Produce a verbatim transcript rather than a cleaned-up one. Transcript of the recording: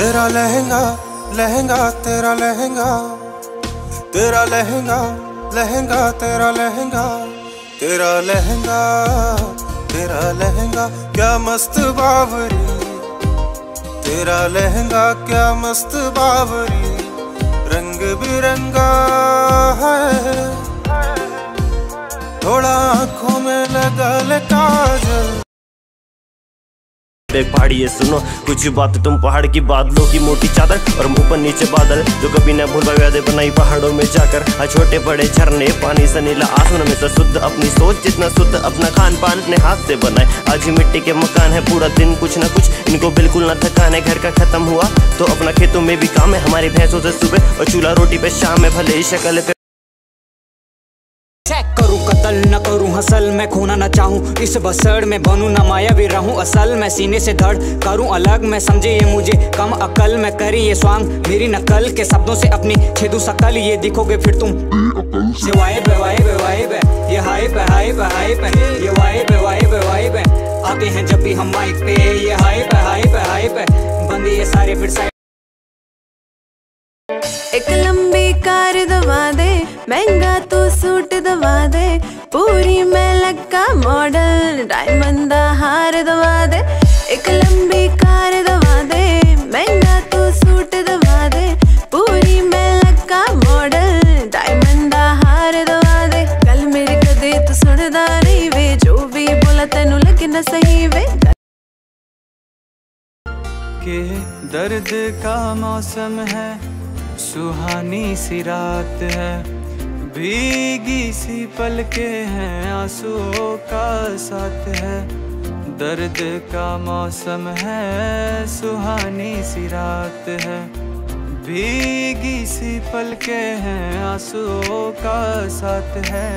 तेरा लहंगा लहंगा तेरा लहंगा तेरा लहंगा लहंगा तेरा लहंगा तेरा लहंगा तेरा लहंगा क्या मस्त बावरी तेरा लहंगा क्या मस्त बावरी रंग बिरंगा है थोड़ा आँखों में लगा ले काजल। पहाड़ी सुनो कुछ बात तुम पहाड़ की बादलों की मोटी चादर और मुंह पर नीचे बादल जो कभी न भूल यादें बनाई पहाड़ों में जाकर आ छोटे बड़े झरने पानी से नीला आसमान में शुद्ध अपनी सोच जितना शुद्ध अपना खान पान ने हाथ से बनाए आज ही मिट्टी के मकान है पूरा दिन कुछ न कुछ इनको बिल्कुल न थकान है घर का खत्म हुआ तो अपना खेतों में भी काम है हमारी भैंसों से सुबह और चूल्हा रोटी पे शाम है भले ही शक्ल पे न करूं हसल मैं खोना न चाहूं इस बसड़ में बनूं न मायावी रहूं असल मैं सीने से धड़ करूं अलग मैं समझे ये मुझे कम अकल मैं करी ये स्वांग मेरी नकल के शब्दों से अपनी छेदू सकल ये दिखोगे फिर तुम वाइब है वाइब है वाइब है ये हाइप है हाइप है हाइप है ये वाइब है वाइब है वाइब है आते हैं जब भी हम माइक पे ये हाइप है हाइप है हाइप है बंदे ये सारे फिर साइड एक लंबी कार दबा दे महंगा तो सूट दबा दे पूरी मेहनत का मॉडल डायमंड हार दबा दे एक लंबी कार दबा दे महंगा तो सूट दबा दे पूरी मेहनत का मॉडल डायमंड हार दबा दे गल मेरे कदे तू सुनदा नहीं वे जो भी बोला तेनू लगे ना सही वे के दर्द का मौसम है सुहानी सी रात है भीगी सी पलके हैं आंसुओं का साथ है दर्द का मौसम है सुहानी सी रात है भीगी सी पलके हैं आंसुओं का साथ है।